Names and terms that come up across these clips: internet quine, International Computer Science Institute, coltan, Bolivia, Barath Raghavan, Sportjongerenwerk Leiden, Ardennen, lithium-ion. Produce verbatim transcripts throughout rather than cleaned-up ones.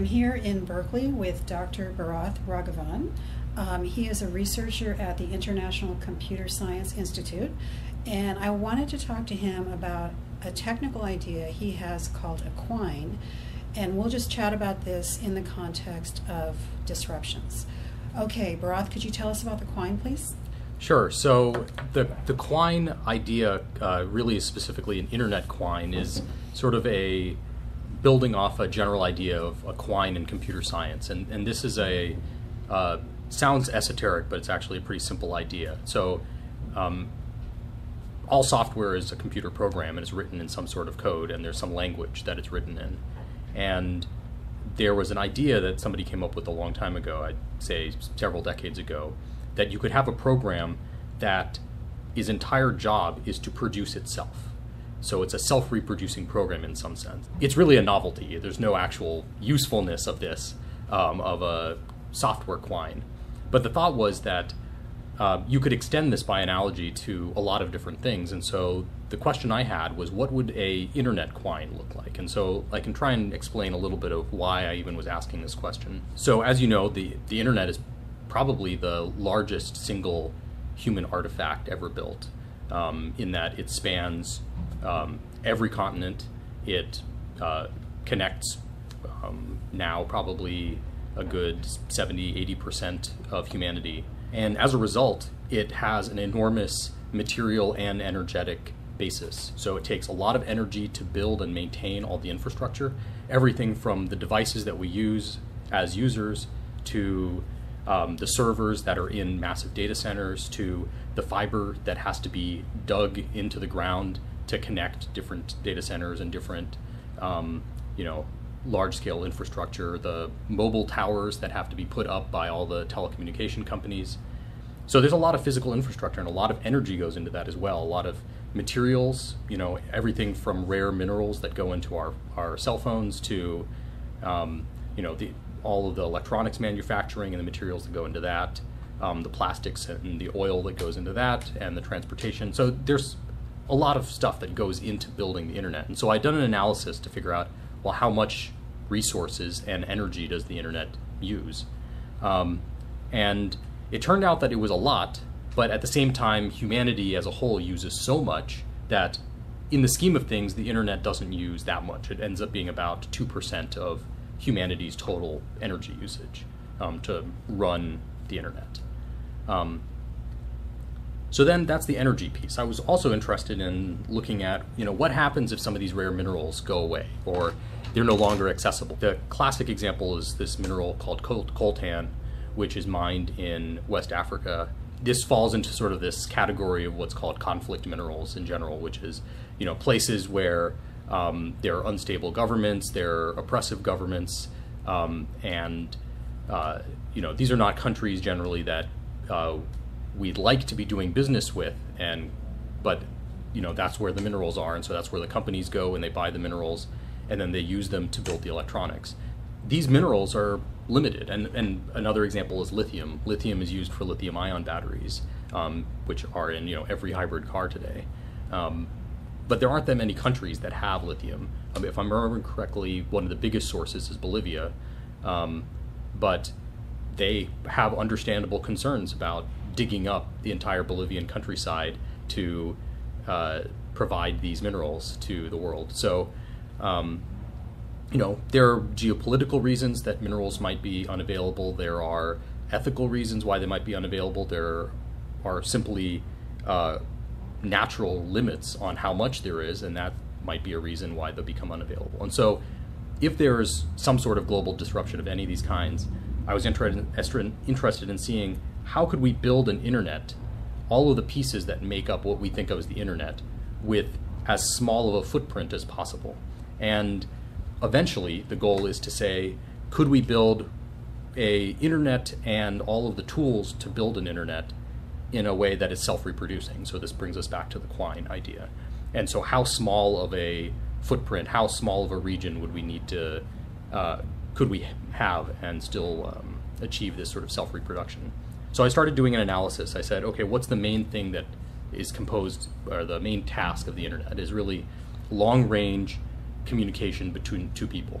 I'm here in Berkeley with Doctor Barath Raghavan. Um, he is a researcher at the International Computer Science Institute, and I wanted to talk to him about a technical idea he has called a quine, and we'll just chat about this in the context of disruptions. Okay, Barath, could you tell us about the quine, please? Sure. So the, the quine idea, uh, really specifically an internet quine, is sort of a building off a general idea of a quine in computer science. And, and this is a, uh, sounds esoteric, but it's actually a pretty simple idea. So um, all software is a computer program and it's written in some sort of code, and there's some language that it's written in. And there was an idea that somebody came up with a long time ago, I'd say several decades ago, that you could have a program that its entire job is to produce itself. So it's a self-reproducing program in some sense. It's really a novelty. There's no actual usefulness of this, um, of a software quine. But the thought was that uh, you could extend this by analogy to a lot of different things. And so the question I had was, what would a internet quine look like? And so I can try and explain a little bit of why I even was asking this question. So as you know, the, the internet is probably the largest single human artifact ever built, um, in that it spans um, every continent. It uh, connects um, now probably a good seventy, eighty percent of humanity. And as a result, it has an enormous material and energetic basis. So it takes a lot of energy to build and maintain all the infrastructure, everything from the devices that we use as users to Um, the servers that are in massive data centers, to the fiber that has to be dug into the ground to connect different data centers and different, um, you know, large-scale infrastructure, the mobile towers that have to be put up by all the telecommunication companies. So there's a lot of physical infrastructure, and a lot of energy goes into that as well. A lot of materials, you know, everything from rare minerals that go into our, our cell phones to, um, you know, the all of the electronics manufacturing and the materials that go into that, um, the plastics and the oil that goes into that, and the transportation. So there's a lot of stuff that goes into building the internet. And so I'd done an analysis to figure out, well, how much resources and energy does the internet use? Um, and it turned out that it was a lot, but at the same time, humanity as a whole uses so much that in the scheme of things, the internet doesn't use that much. It ends up being about two percent of humanity's total energy usage um, to run the internet. Um, so then that's the energy piece. I was also interested in looking at, you know, what happens if some of these rare minerals go away or they're no longer accessible. The classic example is this mineral called col coltan, which is mined in West Africa. This falls into sort of this category of what's called conflict minerals in general, which is, you know, places where Um, there are unstable governments, there are oppressive governments, um, and uh, you know, these are not countries generally that uh, we'd like to be doing business with, and but you know, that's where the minerals are, and so that's where the companies go and they buy the minerals, and then they use them to build the electronics. These minerals are limited, and, and another example is lithium. Lithium is used for lithium-ion batteries, um, which are in, you know, every hybrid car today. Um, But there aren't that many countries that have lithium. Um, if I'm remembering correctly, one of the biggest sources is Bolivia, um, but they have understandable concerns about digging up the entire Bolivian countryside to uh, provide these minerals to the world. So, um, you know, there are geopolitical reasons that minerals might be unavailable. There are ethical reasons why they might be unavailable. There are simply uh, natural limits on how much there is, and that might be a reason why they'll become unavailable. And so if there's some sort of global disruption of any of these kinds, I was interested in seeing how could we build an internet, all of the pieces that make up what we think of as the internet, with as small of a footprint as possible. And eventually the goal is to say, could we build a internet and all of the tools to build an internet in a way that is self-reproducing? So this brings us back to the quine idea. And so how small of a footprint, how small of a region would we need to, uh, could we have and still um, achieve this sort of self-reproduction? So I started doing an analysis. I said, okay, what's the main thing that is composed, or the main task of the internet is really long-range communication between two people.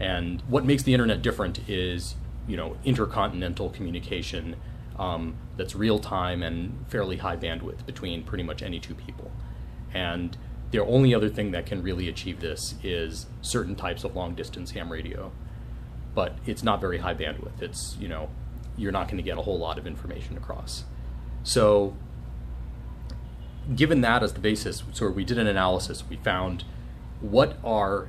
And what makes the internet different is, you know, intercontinental communication um, that's real time and fairly high bandwidth between pretty much any two people. And the only other thing that can really achieve this is certain types of long distance ham radio, but it's not very high bandwidth. It's, you know, you're not going to get a whole lot of information across. So given that as the basis, so we did an analysis, we found what are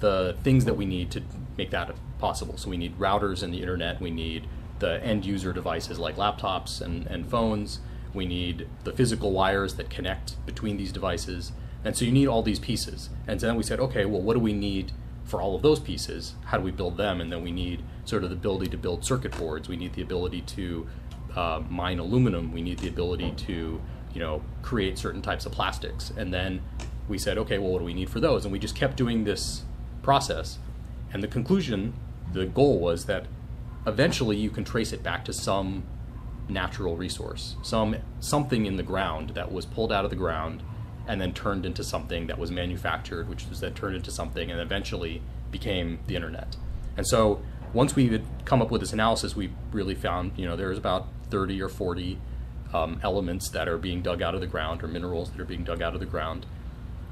the things that we need to make that possible. So we need routers and the internet, we need the end user devices like laptops and, and phones, we need the physical wires that connect between these devices, and so you need all these pieces. And so then we said, okay, well, what do we need for all of those pieces? How do we build them? And then we need sort of the ability to build circuit boards, we need the ability to uh, mine aluminum, we need the ability to, you know, create certain types of plastics. And then we said, okay, well, what do we need for those? And we just kept doing this process. And the conclusion, the goal was that eventually you can trace it back to some natural resource, some something in the ground that was pulled out of the ground and then turned into something that was manufactured, which was then turned into something and eventually became the internet. And so once we had come up with this analysis, we really found, you know, there's about thirty or forty Um, elements that are being dug out of the ground, or minerals that are being dug out of the ground,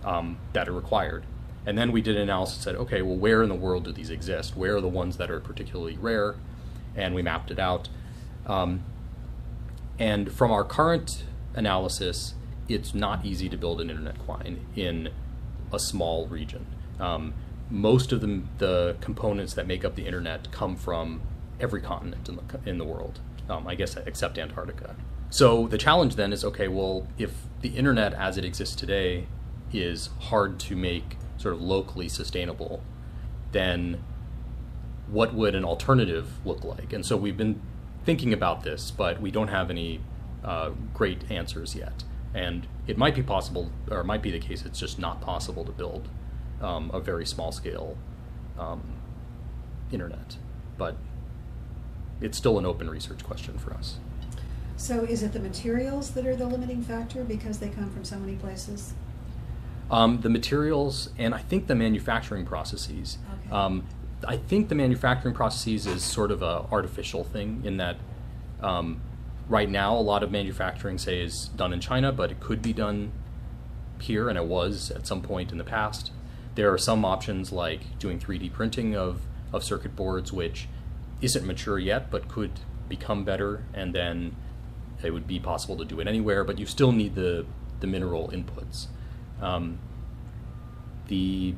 um, that are required. And then we did an analysis and said, okay, well, where in the world do these exist? Where are the ones that are particularly rare? And we mapped it out. Um, and from our current analysis, it's not easy to build an internet quine in a small region. Um, most of the, the components that make up the internet come from every continent in the, in the world, um, I guess, except Antarctica. So the challenge then is, okay, well, if the internet as it exists today is hard to make sort of locally sustainable, then what would an alternative look like? And so we've been thinking about this, but we don't have any uh, great answers yet. And it might be possible, or it might be the case, it's just not possible to build um, a very small scale um, internet. But it's still an open research question for us. So is it the materials that are the limiting factor because they come from so many places? Um, the materials, and I think the manufacturing processes. Okay. Um, I think the manufacturing processes is sort of an artificial thing in that um, right now a lot of manufacturing, say, is done in China, but it could be done here, and it was at some point in the past. There are some options like doing three D printing of, of circuit boards, which isn't mature yet, but could become better, and then it would be possible to do it anywhere, but you still need the, the mineral inputs. Um, the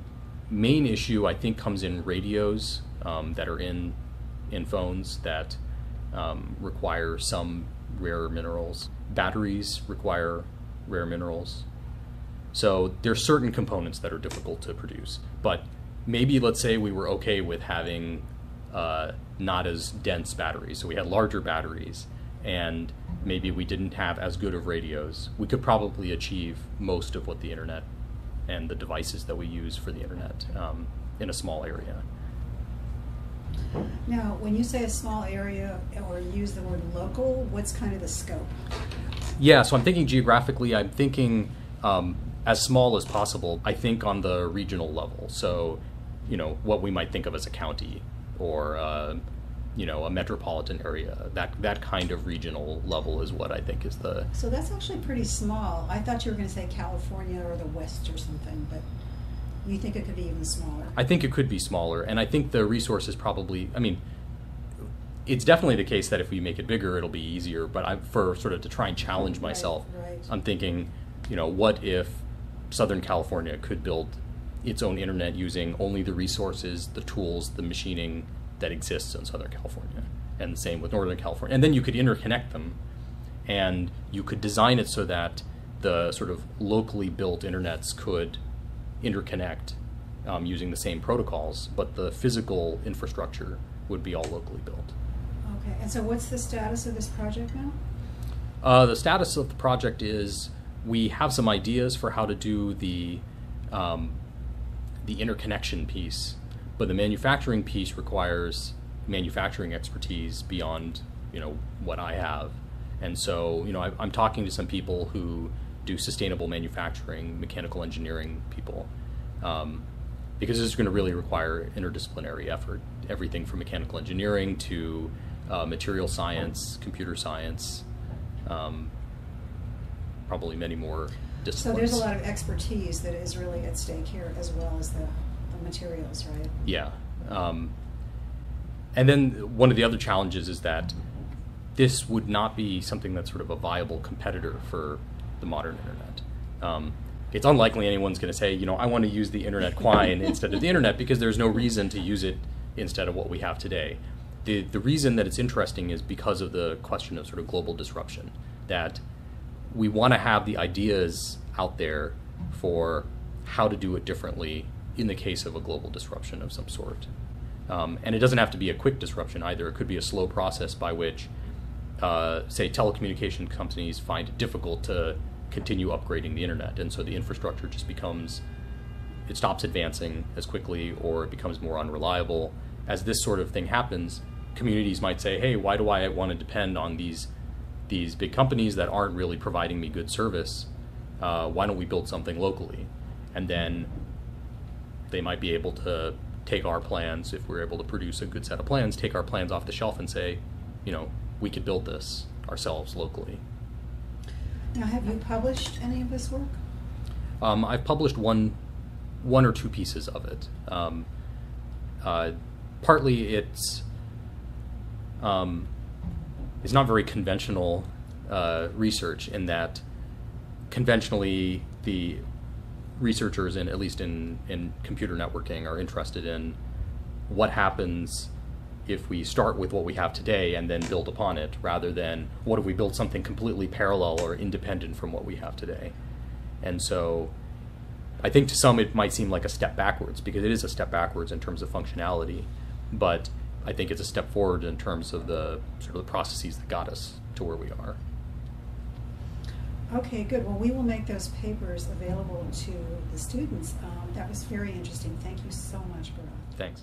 main issue, I think, comes in radios um, that are in, in phones that um, require some rare minerals. Batteries require rare minerals. So there are certain components that are difficult to produce, but maybe let's say we were okay with having uh, not as dense batteries. So we had larger batteries, and maybe we didn't have as good of radios, we could probably achieve most of what the internet and the devices that we use for the internet um, in a small area. Now, when you say a small area or use the word local, what's kind of the scope? Yeah, so I'm thinking geographically, I'm thinking um, as small as possible, I think on the regional level. So, you know, what we might think of as a county or uh, you know, a metropolitan area, that that kind of regional level is what I think is the... So that's actually pretty small. I thought you were going to say California or the West or something, but you think it could be even smaller? I think it could be smaller, and I think the resource is probably, I mean, it's definitely the case that if we make it bigger, it'll be easier, but I, for sort of to try and challenge myself, right, right. I'm thinking, you know, what if Southern California could build its own internet using only the resources, the tools, the machining that exists in Southern California, and the same with Northern California. And then you could interconnect them, and you could design it so that the sort of locally built internets could interconnect um, using the same protocols, but the physical infrastructure would be all locally built. Okay, and so what's the status of this project now? Uh, the status of the project is we have some ideas for how to do the, um, the interconnection piece. But the manufacturing piece requires manufacturing expertise beyond, you know, what I have. And so, you know, I, I'm talking to some people who do sustainable manufacturing, mechanical engineering people, um, because this is going to really require interdisciplinary effort, everything from mechanical engineering to uh, material science, computer science, um, probably many more disciplines. So there's a lot of expertise that is really at stake here, as well as the, the materials, right? Yeah. Um, and then one of the other challenges is that this would not be something that's sort of a viable competitor for the modern internet. Um, it's unlikely anyone's going to say, you know, I want to use the internet quine instead of the internet, because there's no reason to use it instead of what we have today. The, the reason that it's interesting is because of the question of sort of global disruption, that we want to have the ideas out there for how to do it differently in the case of a global disruption of some sort. Um, and it doesn't have to be a quick disruption either. It could be a slow process by which, uh, say, telecommunication companies find it difficult to continue upgrading the internet, and so the infrastructure just becomes, it stops advancing as quickly, or it becomes more unreliable. As this sort of thing happens, communities might say, hey, why do I want to depend on these these big companies that aren't really providing me good service? Uh, why don't we build something locally? And then they might be able to take our plans, if we're able to produce a good set of plans, take our plans off the shelf and say, you know, we could build this ourselves locally. Now, have you published any of this work? Um, I've published one, one or two pieces of it. Um, uh, partly it's, um, it's not very conventional uh, research, in that conventionally the researchers, in, at least in, in computer networking, are interested in what happens if we start with what we have today and then build upon it, rather than what if we build something completely parallel or independent from what we have today. And so I think to some it might seem like a step backwards, because it is a step backwards in terms of functionality, but I think it's a step forward in terms of the sort of the processes that got us to where we are. Okay, good. Well, we will make those papers available to the students. Um, that was very interesting. Thank you so much, Barath. Thanks.